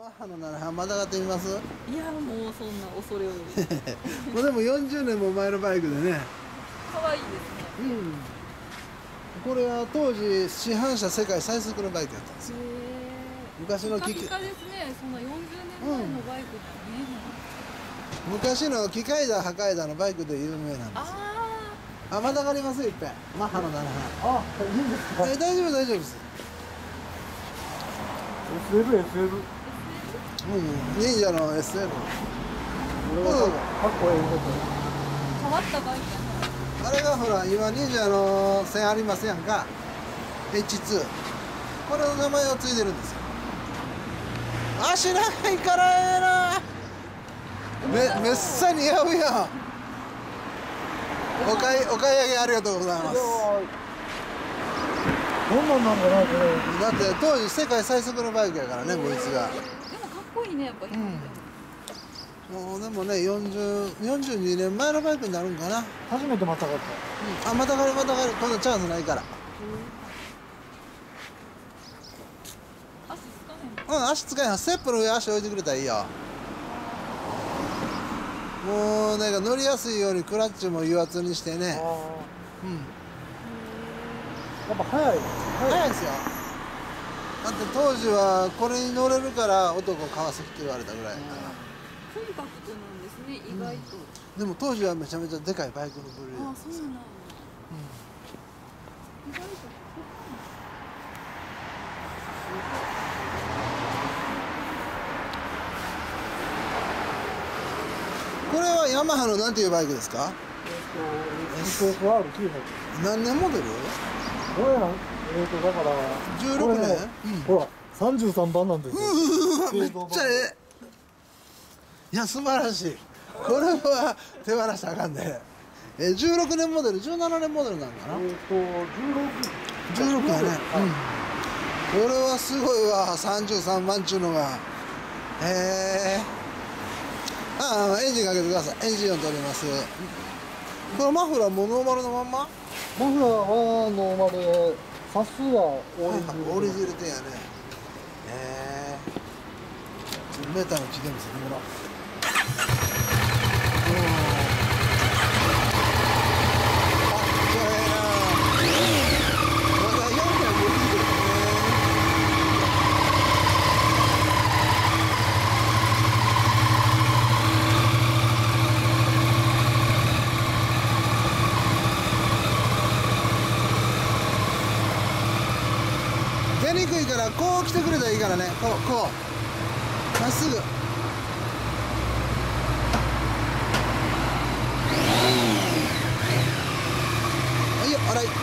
マッハの700まだ買ってみます？いやもうそんな恐れ多いもうでも40年も前のバイクでね、可愛いですね。うん、これは当時市販車世界最速のバイクだったんですよ。昔の機械ですね。そんな40年前のバイクって見えない、うん、昔の機械だ破壊だのバイクで有名なんですよ。あ、まだ買いますよ。いっぺんマッハの700。あ、いいんですか？大丈夫大丈夫です。SF、SF。うん、忍者の SF。俺はかっこいいこと。変わったバイク。あれがほら、今忍者の線ありますやんか。H2。これの名前をついてるんですよ。あ、知らないからえな。めっさ似合うやん。お買い上げありがとうございます。どんなんなんだな、これ。だって当時世界最速のバイクやからね、こいつが。でもかっこいいね、やっぱり。うん、もうでもね、42年前のバイクになるんかな。初めてまたがった。うん、あ、またがる、またがる、こんなチャンスないから。足つかへん。うん、足つかへん、ステップの上足置いてくれたらいいよ。もうなんか乗りやすいようにクラッチも油圧にしてね。うん。やっぱ早いですよ。だって当時はこれに乗れるから男川崎って言われたぐらいだから。コンパクトなんですね、意外と。でも当時はめちゃめちゃでかいバイクの部類。ああ、そうなんだ。意外と。これはヤマハのなんていうバイクですか？SFR900。何年モデル？どうやん、だから16年、ほら33番なんですよ。めっちゃええ。いや素晴らしい。これは手放したらあかんで、ね、16年モデル17年モデルなんかな。16やね、うん、これはすごいわ。33番っちゅうのがへえ。あ、エンジンかけてください。エンジンを取ります。このマフラーもノーマルのまんま。マフラーはノーマルで、サスはオレンジ入れてんやね。メーターの起源ですね、ほら。低いからこう来てくれたらいいからね。こうまっすぐ。はい、よ、洗い。